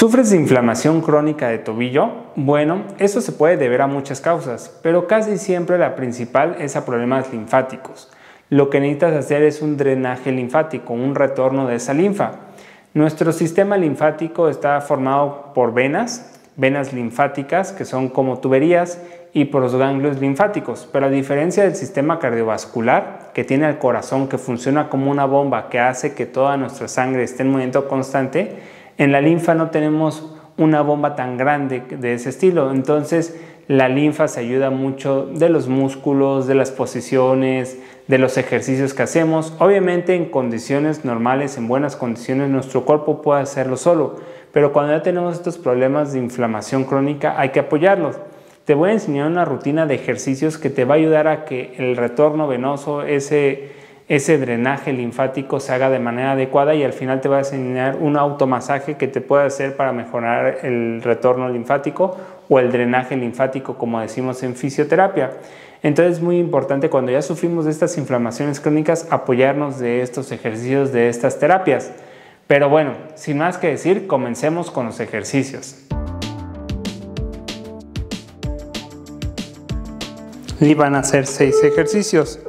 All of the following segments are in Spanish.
¿Sufres de inflamación crónica de tobillo? Bueno, eso se puede deber a muchas causas, pero casi siempre la principal es a problemas linfáticos. Lo que necesitas hacer es un drenaje linfático, un retorno de esa linfa. Nuestro sistema linfático está formado por venas linfáticas que son como tuberías y por los ganglios linfáticos, pero a diferencia del sistema cardiovascular que tiene el corazón que funciona como una bomba que hace que toda nuestra sangre esté en movimiento constante, en la linfa no tenemos una bomba tan grande de ese estilo, entonces la linfa se ayuda mucho de los músculos, de las posiciones, de los ejercicios que hacemos. Obviamente en condiciones normales, en buenas condiciones, nuestro cuerpo puede hacerlo solo, pero cuando ya tenemos estos problemas de inflamación crónica hay que apoyarlos. Te voy a enseñar una rutina de ejercicios que te va a ayudar a que el retorno venoso, ese drenaje linfático se haga de manera adecuada, y al final te va a enseñar un automasaje que te puede hacer para mejorar el retorno linfático o el drenaje linfático, como decimos en fisioterapia. Entonces es muy importante, cuando ya sufrimos de estas inflamaciones crónicas, apoyarnos de estos ejercicios, de estas terapias. Pero bueno, sin más que decir, comencemos con los ejercicios. Y van a hacer 6 ejercicios.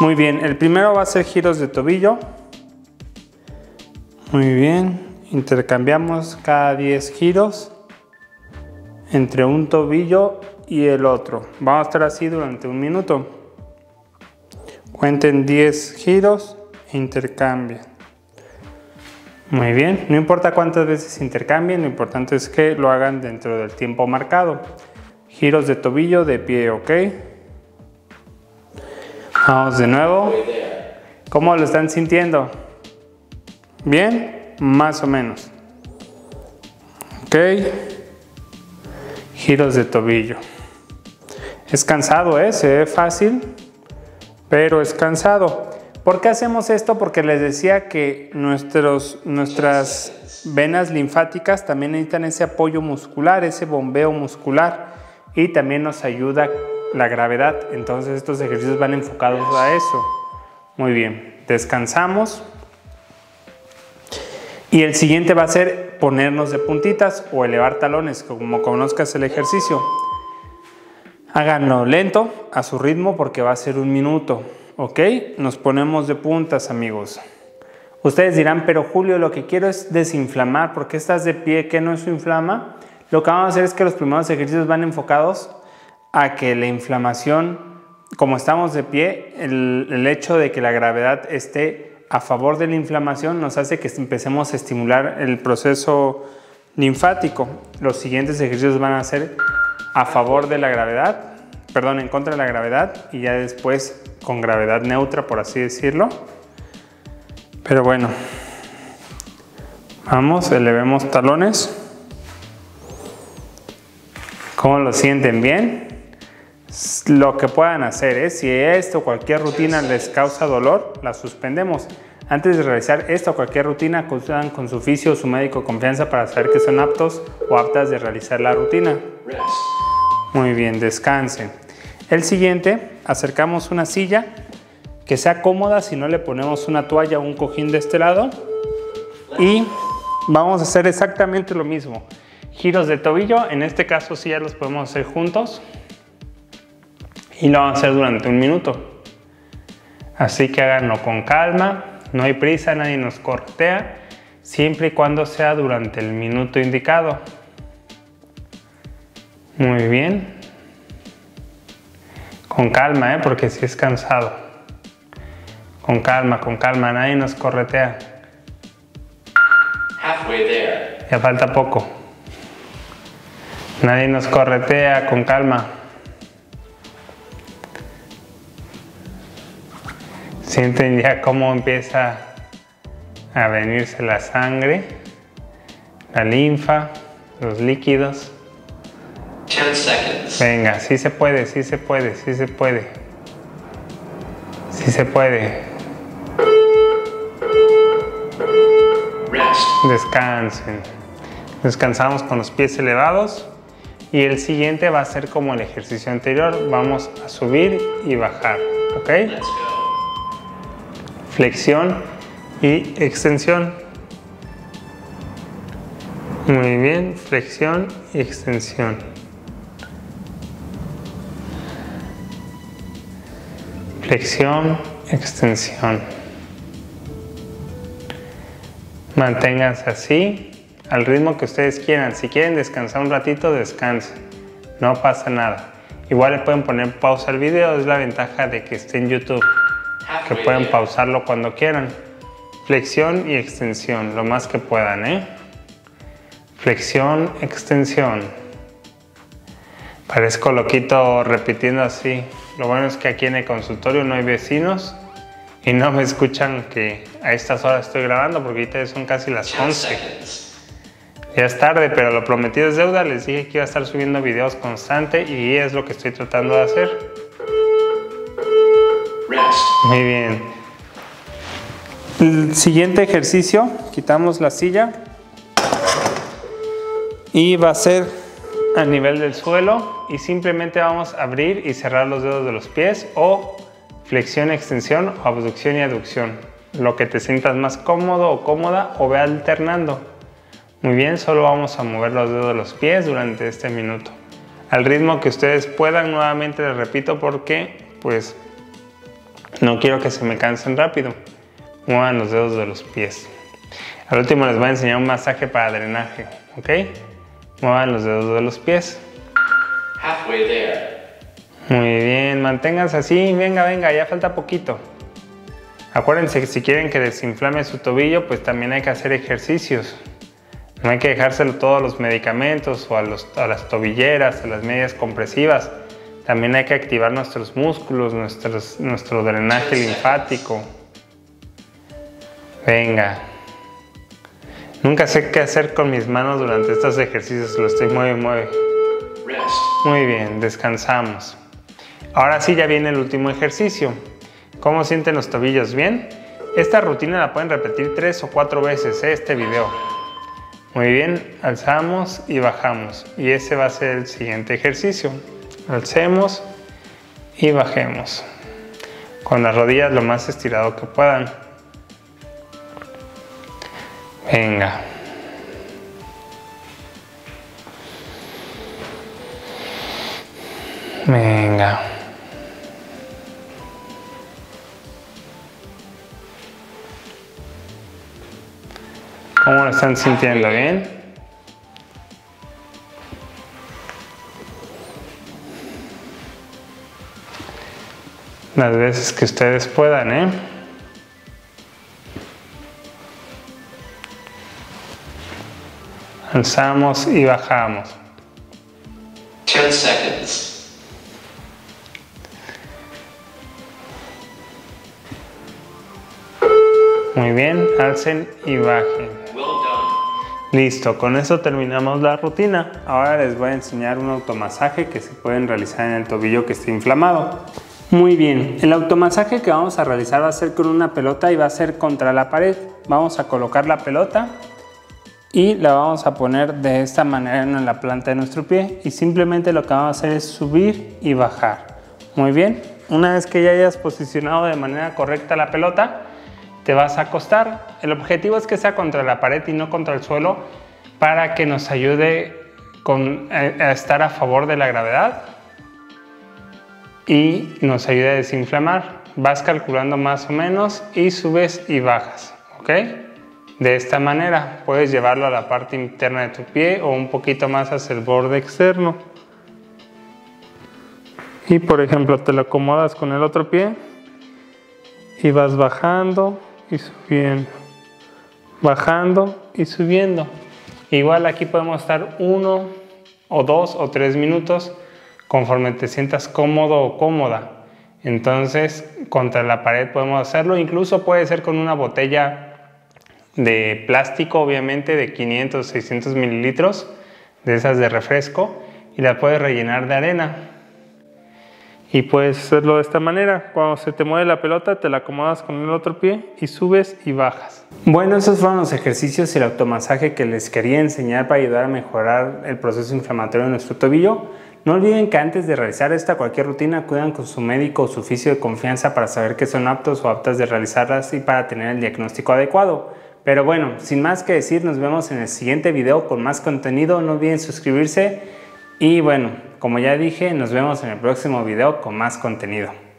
Muy bien, el primero va a ser giros de tobillo. Muy bien, intercambiamos cada 10 giros entre un tobillo y el otro. Vamos a estar así durante un minuto. Cuenten 10 giros e intercambien. Muy bien, no importa cuántas veces intercambien, lo importante es que lo hagan dentro del tiempo marcado. Giros de tobillo de pie, ¿ok? Vamos de nuevo. ¿Cómo lo están sintiendo? ¿Bien? Más o menos. Ok. Giros de tobillo. Es cansado, ¿eh? Se ve fácil, pero es cansado. ¿Por qué hacemos esto? Porque les decía que nuestras venas linfáticas también necesitan ese apoyo muscular, ese bombeo muscular, y también nos ayuda la gravedad. Entonces estos ejercicios van enfocados a eso. Muy bien, descansamos. Y el siguiente va a ser ponernos de puntitas o elevar talones, como conozcas el ejercicio. Háganlo lento, a su ritmo, porque va a ser un minuto, ¿ok? Nos ponemos de puntas, amigos. Ustedes dirán, pero Julio, lo que quiero es desinflamar, ¿por qué estás de pie? ¿Qué no es inflama? Lo que vamos a hacer es que los primeros ejercicios van enfocados a que la inflamación, como estamos de pie, el hecho de que la gravedad esté a favor de la inflamación nos hace que empecemos a estimular el proceso linfático. Los siguientes ejercicios van a ser a favor de la gravedad, perdón, en contra de la gravedad, y ya después con gravedad neutra, por así decirlo. Pero bueno, vamos, elevemos talones. ¿Cómo lo sienten? ¿Bien? Lo que puedan hacer es, si esto o cualquier rutina les causa dolor, la suspendemos. Antes de realizar esto o cualquier rutina, consultan con su fisio o su médico de confianza para saber que son aptos o aptas de realizar la rutina. Muy bien, descansen. El siguiente, acercamos una silla que sea cómoda, si no le ponemos una toalla o un cojín de este lado, y vamos a hacer exactamente lo mismo. Giros de tobillo, en este caso sí ya los podemos hacer juntos, y lo vamos a hacer durante un minuto. Así que háganlo con calma, no hay prisa, nadie nos cortea, siempre y cuando sea durante el minuto indicado. Muy bien. Con calma, porque sí es cansado. Con calma, nadie nos corretea. Halfway there. Ya falta poco. Nadie nos corretea, con calma. Sienten ya cómo empieza a venirse la sangre, la linfa, los líquidos. 10 segundos. Venga, sí se puede, sí se puede, sí se puede. Sí se puede. Descansen. Descansamos con los pies elevados. Y el siguiente va a ser como el ejercicio anterior. Vamos a subir y bajar, ¿ok? Flexión y extensión. Muy bien, flexión y extensión. Flexión, extensión. Manténganse así al ritmo que ustedes quieran. Si quieren descansar un ratito, descansen. No pasa nada. Igual le pueden poner pausa al video. Es la ventaja de que esté en YouTube, que pueden pausarlo cuando quieran. Flexión y extensión, lo más que puedan, ¿eh? Flexión, extensión. Parezco loquito repitiendo así. Lo bueno es que aquí en el consultorio no hay vecinos y no me escuchan que a estas horas estoy grabando, porque ahorita ya son casi las 11. Ya es tarde, pero lo prometido es deuda. Les dije que iba a estar subiendo videos constante y es lo que estoy tratando de hacer. Muy bien. El siguiente ejercicio, quitamos la silla. Y va a ser a nivel del suelo y simplemente vamos a abrir y cerrar los dedos de los pies, o flexión, extensión, o abducción y aducción. Lo que te sientas más cómodo o cómoda, o ve alternando. Muy bien, solo vamos a mover los dedos de los pies durante este minuto. Al ritmo que ustedes puedan, nuevamente les repito, porque pues no quiero que se me cansen rápido. Muevan los dedos de los pies. Al último les voy a enseñar un masaje para drenaje, ¿ok? Muevan los dedos de los pies. Halfway there. Muy bien, manténganse así. Venga, venga, ya falta poquito. Acuérdense que si quieren que desinflame su tobillo, pues también hay que hacer ejercicios. No hay que dejárselo todo a los medicamentos o a las tobilleras, a las medias compresivas. También hay que activar nuestros músculos, nuestro drenaje linfático. Venga. Nunca sé qué hacer con mis manos durante estos ejercicios. Lo estoy mueve, mueve. Muy bien, descansamos. Ahora sí, ya viene el último ejercicio. ¿Cómo sienten los tobillos? ¿Bien? Esta rutina la pueden repetir 3 o 4 veces, ¿eh? Este video. Muy bien, alzamos y bajamos. Y ese va a ser el siguiente ejercicio. Alcemos y bajemos. Con las rodillas lo más estirado que puedan. Venga. Venga. ¿Cómo lo están sintiendo? ¿Bien? Las veces que ustedes puedan, ¿eh? Alzamos y bajamos. 10 segundos. Muy bien, alcen y bajen. Listo, con eso terminamos la rutina. Ahora les voy a enseñar un automasaje que se pueden realizar en el tobillo que esté inflamado. Muy bien, el automasaje que vamos a realizar va a ser con una pelota y va a ser contra la pared. Vamos a colocar la pelota y la vamos a poner de esta manera en la planta de nuestro pie, y simplemente lo que vamos a hacer es subir y bajar. Muy bien, una vez que ya hayas posicionado de manera correcta la pelota, te vas a acostar. El objetivo es que sea contra la pared y no contra el suelo, para que nos ayude a estar a favor de la gravedad y nos ayude a desinflamar. Vas calculando más o menos y subes y bajas, ¿ok? De esta manera puedes llevarlo a la parte interna de tu pie o un poquito más hacia el borde externo. Y por ejemplo, te lo acomodas con el otro pie y vas bajando y subiendo. Bajando y subiendo. Igual aquí podemos estar 1 o 2 o 3 minutos conforme te sientas cómodo o cómoda. Entonces, contra la pared podemos hacerlo. Incluso puede ser con una botella de plástico, obviamente, de 500 o 600 mililitros, de esas de refresco, y la puedes rellenar de arena. Y puedes hacerlo de esta manera. Cuando se te mueve la pelota, te la acomodas con el otro pie y subes y bajas. Bueno, esos fueron los ejercicios y el automasaje que les quería enseñar para ayudar a mejorar el proceso inflamatorio de nuestro tobillo. No olviden que antes de realizar cualquier rutina, acudan con su médico o su fisio de confianza para saber que son aptos o aptas de realizarlas y para tener el diagnóstico adecuado. Pero bueno, sin más que decir, nos vemos en el siguiente video con más contenido. No olviden suscribirse y bueno, como ya dije, nos vemos en el próximo video con más contenido.